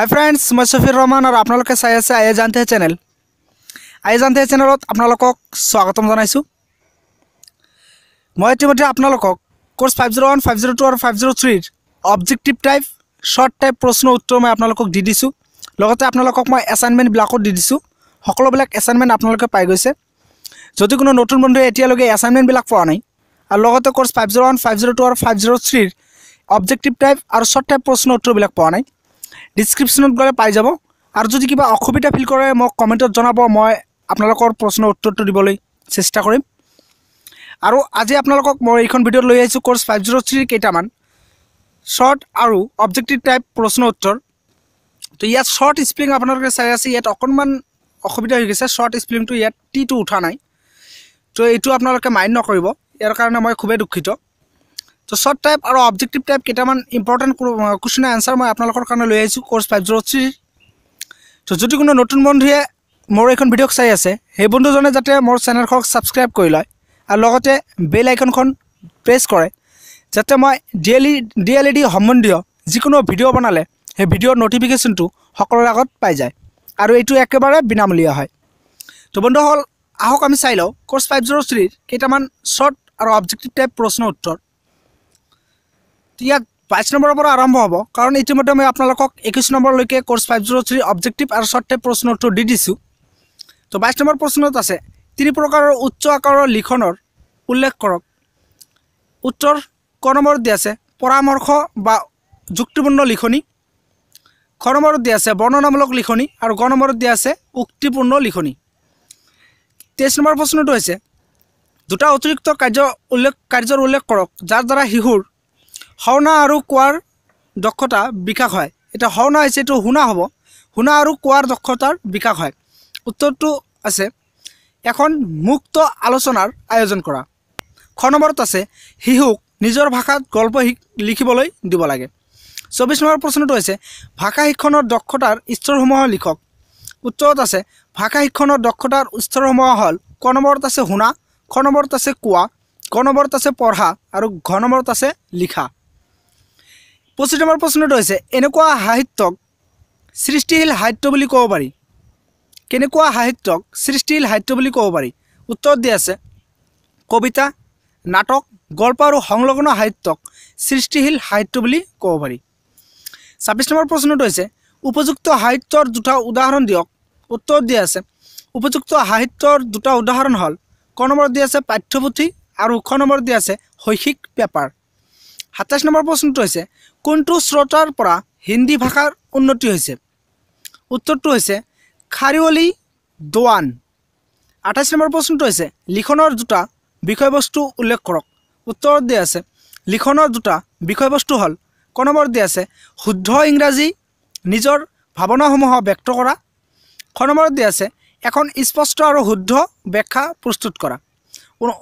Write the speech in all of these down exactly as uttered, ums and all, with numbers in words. Hi friends, मैं शफीर रहमान और आप लोग के सहायता से आइए जानते हैं चैनल आइए जानते हैं चैनल अपना लोगों स्वागतम जानाइसु। मैं इतिमध्ये अपना लोगों course five zero one, five zero two और five zero three objective type short type प्रश्न उत्तर मैं अपना लोगों दी दिसु। লগতে अपना लोगों मैं असाइनमेंट ब्लॉक दी दिसु। हकलो ब्लॉक असाइनमेंट अपना लोगों पाई গৈছে। যদি কোনো নতুন বন্ধু এতিয়া লগে অ্যাসাইনমেন্ট বিলাক পোৱা নাই আৰু লগতে course five zero one, five zero two আৰু five zero three objective type আৰু শর্ট টাইপ প্রশ্ন উত্তৰ বিলাক পোৱা নাই। ডেসক্রিপশনত গলে পাই যাব আৰু যদি কিবা অসুবিধা ফিল কৰে মোক কমেন্টত জনাব, মই আপোনালোকৰ প্ৰশ্ন উত্তৰটো দিবলৈ চেষ্টা কৰিম। আৰু আজি আপোনালোকক মই এইখন ভিডিঅ লৈ আইছো কোর্স फाइव ज़ीरो थ्री কেটামান শর্ট আৰু অবজেক্টিভ টাইপ প্রশ্ন উত্তৰ। তো ইয়াত শর্ট স্প্লিং আপোনালোকে চাই আছে, ইয়াত অকনমান অসুবিধা হৈ গৈছে, শর্ট স্প্লিংটো ইয়াত টিটো উঠা নাই। तो यू अपने माइंड नक यारे मैं खूब दुखित। तो शॉर्ट टाइप और ऑब्जेक्टिव टाइप केटामान इम्पर्टेन्ट क्वेश्चन आंसर मैं अपने लैसो कोर्स फाइव ज़ीरो थ्री। तो जो को नतुन बंधुए मोर एक भिडिओ चाई आसे हे बंधुजने जाते मोर चैनल सबसक्राइब कर लय और बेल आइकन प्रेस करे जाते मैं डिएलई डिएलईडी सम्बन्धियों जिको भिडिओ बनाले भिडिओर नोटिफिकेशन तो सकोर आगत पाई जाए और यू एक बारे बिनामूलिया है। तो बंधुस आहक आम चाई लौ कोर्स फाइव ज़ीरो थ्री केटामान शॉर्ट और ऑब्जेक्टिव टाइप प्रश्न उत्तर। तो इतना बाईस नम्बर पर आरम्भ हम कारण इतिम्य मैं अपने इक्कीस नम्बर लेकिन course five zero three objective और शॉर्ट टाइप प्रश्न उत्तर दी दूँ। तो बाईस नम्बर प्रश्न आसे तीन प्रकार उच्च आकार लिखनर उल्लेख करक। उत्तर क नम्बर दी आसे परामर्श बा जुक्तिपूर्ण लिखनी, ख नम्बर दी आसे वर्णनामूलक लिखनी और ग नम्बर दी आसे उक्तिपूर्ण लिखनी। तेईस नम्बर प्रश्न तो है दुटा अतिरिक्त कार्य उल्लेख कार्यर उल्लेख करक जार द्वारा शिशुर हवना और कोवार दक्षता विकास है। एटा हवना है तो हुना हम हुना और कोवार दक्षतार विकास है। उत्तर तो आसे एखन मुक्त आलोचनार आयोजन करा। ख नम्बर आसे शिशुक निजर भाषात गल्प लिखिबोलै दिब लागे। चौबीस नम्बर प्रश्न तो है भाषा शिक्षणर दक्षतार स्तरসমূह लिखक। उत्तर आसे भाषा शिक्षण दक्षतार स्तरসমূह हल क नम्बर आसे हुना, ख नम्बर आसे कोवा, ग नम्बर आसे पढ़ा और घ नम्बर आसे लिखा। पच्चीस नम्बर प्रश्न तो है एनेकुआ साहित्यक सृष्टिशील साहित्य बुली कब पारि। केनेकुआ साहित्यक सृष्टिशील साहित्य बुली कब पारि। उत्तर दी आसे कविता, नाटक, गल्प और संलग्न साहित्यक सृष्टिशील साहित्य बुली कब पारि। छब्बीस नम्बर प्रश्न तो है उपयुक्त साहित्यर दुटा उदाहरण दियक। उत्तर दी आसे उपयुक्त साहित्यर दुटा उदाहरण हल क नम्बर दी आसे पाठ्यपुथि और ख नम्बर दी आसे शैक्षिक पेपर। सत्ताईस नम्बर प्रश्न तो है कोनटो स्रोतार परा हिंदी भाषार उन्नति होइसे। उत्तर तो है खारिवली दोआन। अट्ठाईस नम्बर प्रश्न तो है लिखनर दुटा विषय बस्तु उल्लेख करक। उत्तर दी आसे लिखनर दुटा विषय बस्तु हल क नम्बर दी आसे शुद्ध इंराजी निजर भावनाসমূह व्यक्त करा, ख नम्बर दी आसे एखन स्पष्ट और शुद्ध व्याख्या प्रस्तुत करा।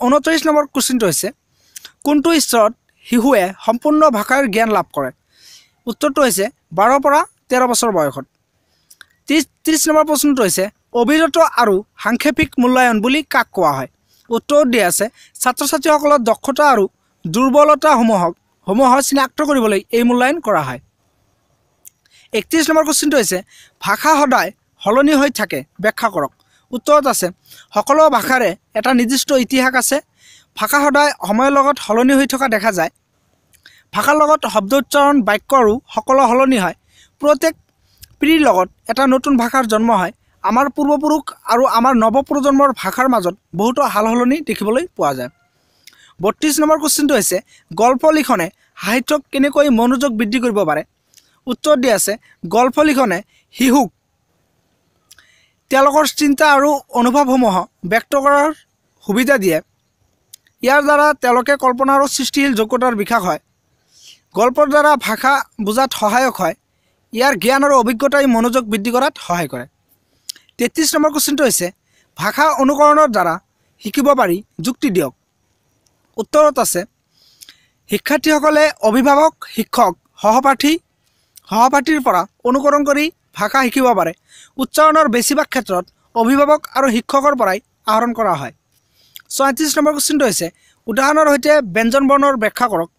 उनत्रिश नम्बर क्वेश्चन तो है कोनटो स्तरत शिशुए सम्पूर्ण भाषार ज्ञान लाभ करे। उत्तर तो है बारह परा तेरह बछर बयसत। तीस तीस नम्बर प्रश्न तो है अविरत और सांक्षेपिक मूल्यायन बुली काक कोवा हय। उत्तर दी आसे छात्र छात्रीसकलर दक्षता और दुर्बलताসমূहक সমূह चिनाक्त কৰিবলৈ এই মূল্যায়ন কৰা হয়। एकत्रिश नम्बर क्वेश्चन तो है भाषा सदाय हलनी हो थाके व्याख्या करक। उत्तर आसे सकलो भाषारे एटा निर्दिष्ट इतिहास आसे, भाषा सदाय समयर लगत हलनी हो थका देखा जाए, भाषार लगत शब्द उच्चारण वाक्य और सकलो हलनी है, प्रत्येक पीढ़ीर लगत एटा नतुन भाषार जन्म है। आमार पूर्वपुरुष और आमार नवप्रजन्मर भाषार मजत बहुत हालहलनी देखिबोलै पोवा जाए। बत्रिश नम्बर क्वेश्चन तो है गल्प लिखने साहित्यक केनेकै मनोयोग बृद्धि करिब पारे। उत्तर दी आसे गल्प लिखने शिशुक तेलोकर चिंता और अनुभवসমূह व्यक्त करार सुविधा दिए, यार द्वारा तेलोके कल्पना और सृष्टिशील योग्यतार विकास है, गल्पर द्वारा भाषा बुझात सहायक है, यार ज्ञान और अभिज्ञता मनोयोग बृद्धि करात सहाय करे। तेत्रिश नम्बर क्वेश्चन तो है भाषा अनुकरणर द्वारा शिकिब पारि जुक्ति दियक। उत्तर आसे शिक्षार्थीसकले अभिभावक, शिक्षक, सहपाठी सहपाठीर परा अनुकरण करी भाषा शिकिब पारे। उच्चारणर बेसिभाग क्षेत्र अभिभावक और शिक्षकर पराई आहरण करा है। चौंतीस नम्बर क्वेश्चन तो है उदाहरणर सहित व्यंजन वर्णर व्याख्या करक।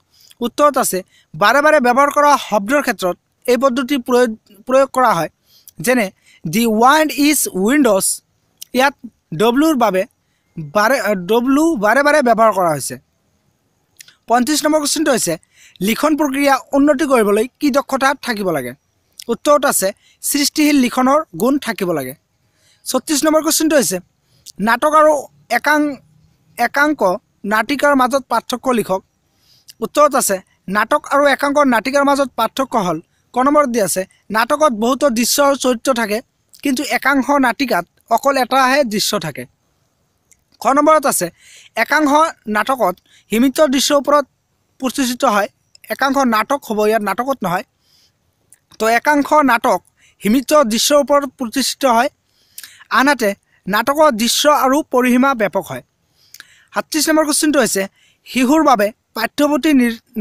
उत्तर आसे बारे बारे व्यवहार करा शब्दर क्षेत्र এই পদ্ধতি প্রয়োগ প্রয়োগ কৰা হয় যেনে দি ওয়ার্ল্ড ইজ উইন্ডোজ ইয়াত ডব্লুৰ বাবে বাৰে ডব্লু বাৰে বাৰে ব্যৱহাৰ কৰা হৈছে। পঞ্চাছ নম্বৰ কোৱেশ্চনটো হৈছে লিখন প্ৰক্ৰিয়া উন্নতি কৰিবলৈ কি দক্ষতা থাকিব লাগে? উত্তৰত আছে সৃষ্টিশীল লিখনৰ গুণ থাকিব লাগে। ছত্ৰিছ নম্বৰ কোৱেশ্চনটো হৈছে নাটক আৰু একাং একাংক নাটিকাৰ মাজত পাৰ্থক্য লিখক। উত্তৰত আছে নাটক আৰু একাংক নাটিকাৰ মাজত পাৰ্থক্য হ'ল ক নম্বৰ দি আছে নাটকত বহুতো দৃশ্য আৰু চৰিত্ৰ থাকে কিন্তু একাংশ নাটিকাত অকল এটাহে দৃশ্য থাকে। খ নম্বৰত আছে একাংশ নাটকত সীমিত দৃশ্যৰ ওপৰত প্ৰতিষ্ঠিত হয় একাংশ নাটক হ'ব ইয়াত নাটকত নহয়। তো একাংশ নাটক সীমিত দৃশ্যৰ ওপৰত প্ৰতিষ্ঠিত হয় আনহাতে নাটকৰ দৃশ্য আৰু পৰিসীমা ব্যাপক হয়। সাতত্ৰিছ নম্বৰ কোৱেশ্চনটো হৈছে শিশুৰ বাবে পাঠ্যপুথি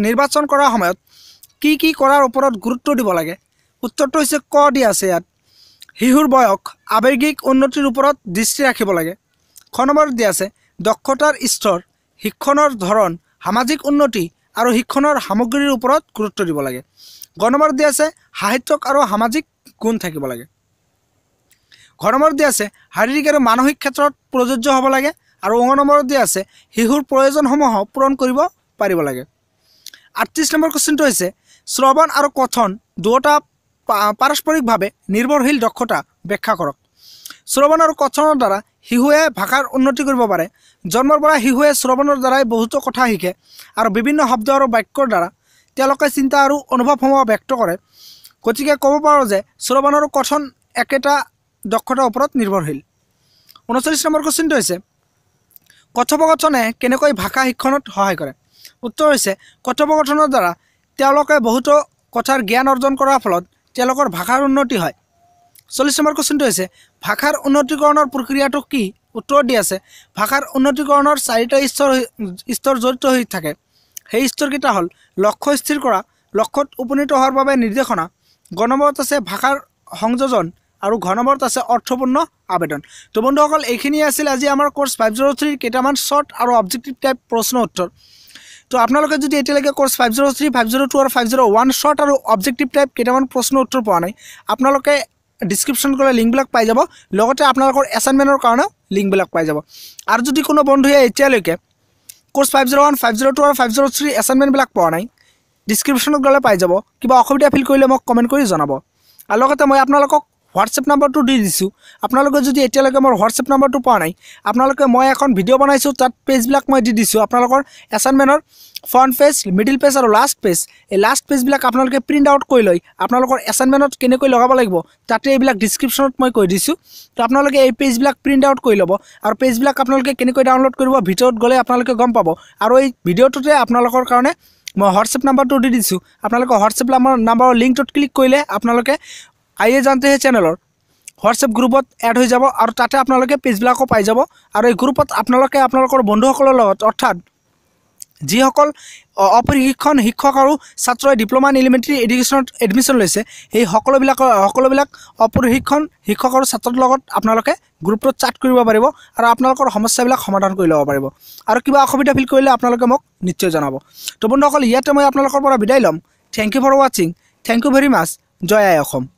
নিৰ্বাচন কৰাৰ সময়ত কি কি কৰাৰ ওপৰত গুৰুত্ব দিব লাগে? উত্তৰটো হৈছে ক দিয়া আছে ইয়াত শিশুৰ বয়স আৱেগিক উন্নতিৰ ওপৰত দৃষ্টি ৰাখিব লাগে। খ নম্বৰত দিয়া আছে দক্ষতাৰ স্তৰ শিক্ষণৰ ধৰণ সামাজিক উন্নতি আৰু শিক্ষণৰ সামগ্ৰীৰ ওপৰত গুৰুত্ব দিব লাগে। গ নম্বৰত দিয়া আছে সাহিত্যক আৰু সামাজিক গুণ থাকিব লাগে। ঘ নম্বৰত দিয়া আছে শাৰীৰিক আৰু মানসিক ক্ষেত্ৰত প্ৰযোজ্য হ'ব লাগে আৰু অং নম্বৰত দিয়া আছে শিশুৰ প্ৰয়োজনসমূহ পূৰণ কৰিব পাৰিব লাগে। আঠত্ৰিছ নম্বৰ কোৱেশ্চনটো হৈছে শ্ৰৱণ আৰু কথন দুয়োটা পাৰস্পৰিকভাৱে নিৰ্ভৰশীল দক্ষতা ব্যাখ্যা কৰক। শ্ৰৱণ আৰু কথনৰ দ্বাৰা শিশুৱে ভাষাৰ উন্নতি কৰিব পাৰে। জন্মৰ পৰা শিশুৱে শ্ৰৱণৰ দ্বাৰাই বহুতো কথা শিকে আৰু বিভিন্ন শব্দ আৰু বাক্যৰ দ্বাৰা তেওঁলোকে চিন্তা আৰু অনুভৱসমূহ ব্যক্ত কৰে। গতিকে ক'ব পাৰোঁ যে শ্ৰৱণ আৰু কথন একেটা দক্ষতাৰ ওপৰত নিৰ্ভৰশীল। ঊনচল্লিছ নম্বৰ কোৱেশ্চনটো হৈছে কথোপকথনে কেনেকৈ ভাষা শিক্ষণত সহায় কৰে? উত্তৰ হৈছে কথোপকথনৰ দ্বাৰা তেওঁলোকে বহুতো কথাৰ জ্ঞান অৰ্জন কৰাৰ ফলত তেওঁলোকৰ ভাষাৰ উন্নতি হয়। চল্লিছ নম্বৰ কোৱেশ্চনটো হৈছে ভাষাৰ উন্নতিকৰণৰ প্ৰক্ৰিয়াটো কি? উত্তৰ দি আছে ভাষাৰ উন্নতিকৰণৰ চাৰিটা স্তৰ স্তৰ জড়িত হৈ থাকে। সেই স্তৰকেইটা হ'ল লক্ষ্য স্থিৰ কৰা লক্ষ্যত উপনীত হোৱাৰ বাবে নিৰ্দেশনা। গ নম্বৰত আছে ভাষাৰ সংযোজন আৰু ঘ নম্বৰত আছে অৰ্থপূৰ্ণ আবেদন। তো বন্ধুসকল এইখিনিয়ে আছিল আজি আমাৰ কোৰ্চ ফাইভ জিৰ' থ্ৰীৰ কেইটামান শ্বৰ্ট আৰু অবজেক্টিভ টাইপ প্ৰশ্ন উত্তৰ। তো আপোনালোকে যদি এতিয়ালৈকে course five zero' three five zero' two আৰু ফাইভ জিৰ' ওৱান শ্বৰ্ট আৰু অবজেক্টিভ টাইপ কেইটামান প্ৰশ্ন উত্তৰ পোৱা নাই আপোনালোকে ডিছক্ৰিপশ্যন গ'লে লিংকবিলাক পাই যাব লগতে আপোনালোকৰ এছাইনমেণ্টৰ কাৰণেও লিংকবিলাক পাই যাব। আৰু যদি কোনো বন্ধুৱে এতিয়ালৈকে course five zero' one five zero' two আৰু ফাইভ জিৰ' থ্ৰী এছাইনমেণ্টবিলাক পোৱা নাই ডিছক্ৰিপশ্যনত গ'লে পাই যাব। কিবা অসুবিধা ফিল কৰিলে মোক কমেণ্ট কৰি জনাব আৰু লগতে মই আপোনালোকক হোৱাটছএপ নাম্বাৰটো দি দিছোঁ। আপোনালোকে যদি এতিয়ালৈকে মোৰ হোৱাটছএপ নাম্বাৰটো পোৱা নাই আপোনালোকে মই এখন ভিডিঅ' বনাইছোঁ তাত পেজবিলাক মই দি দিছোঁ আপোনালোকৰ এছাইনমেণ্টৰ ফ্ৰণ্ট পেজ মিডিল পেজ আৰু লাষ্ট পেজ এই লাষ্ট পেজবিলাক আপোনালোকে প্ৰিণ্ট আউট কৰি লৈ আপোনালোকৰ এছাইনমেণ্টত কেনেকৈ লগাব লাগিব তাতে এইবিলাক ডিছক্ৰিপশ্যনত মই কৈ দিছোঁ। তো আপোনালোকে এই পেজবিলাক প্ৰিণ্ট আউট কৰি ল'ব আৰু পেজবিলাক আপোনালোকে কেনেকৈ ডাউনলোড কৰিব ভিতৰত গ'লে আপোনালোকে গম পাব। আৰু এই ভিডিঅ'টোতে আপোনালোকৰ কাৰণে মই হোৱাটছএপ নাম্বাৰটো দি দিছোঁ আপোনালোকে হোৱাটছএপ নাম্বাৰৰ লিংকটোত ক্লিক কৰিলে আপোনালোকে আইয়ে জানতে হে চেনেলৰ হোৱাটছএপ গ্ৰুপত এড হৈ যাব আৰু তাতে আপোনালোকে পেজবিলাকো পাই যাব। আৰু এই গ্ৰুপত আপোনালোকে আপোনালোকৰ বন্ধুসকলৰ লগত অৰ্থাৎ যিসকল অপ্ৰশিক্ষণ শিক্ষক আৰু ছাত্ৰই ডিপ্ল'মা ইন এলিমেণ্টাৰী এডুকেশ্যনত এডমিশ্যন লৈছে সেই সকলোবিলাকৰ সকলোবিলাক অপ্ৰশিক্ষণ শিক্ষক আৰু ছাত্ৰৰ লগত আপোনালোকে গ্ৰুপটোত চাট কৰিব পাৰিব আৰু আপোনালোকৰ সমস্যাবিলাক সমাধান কৰি ল'ব পাৰিব। আৰু কিবা অসুবিধা ফিল কৰিলে আপোনালোকে মোক নিশ্চয় জনাব। তো বন্ধুসকল ইয়াতে মই আপোনালোকৰ পৰা বিদায় ল'ম। থেংক ইউ ফৰ ৱাচিং। Thank you very much. জয় আই অসম।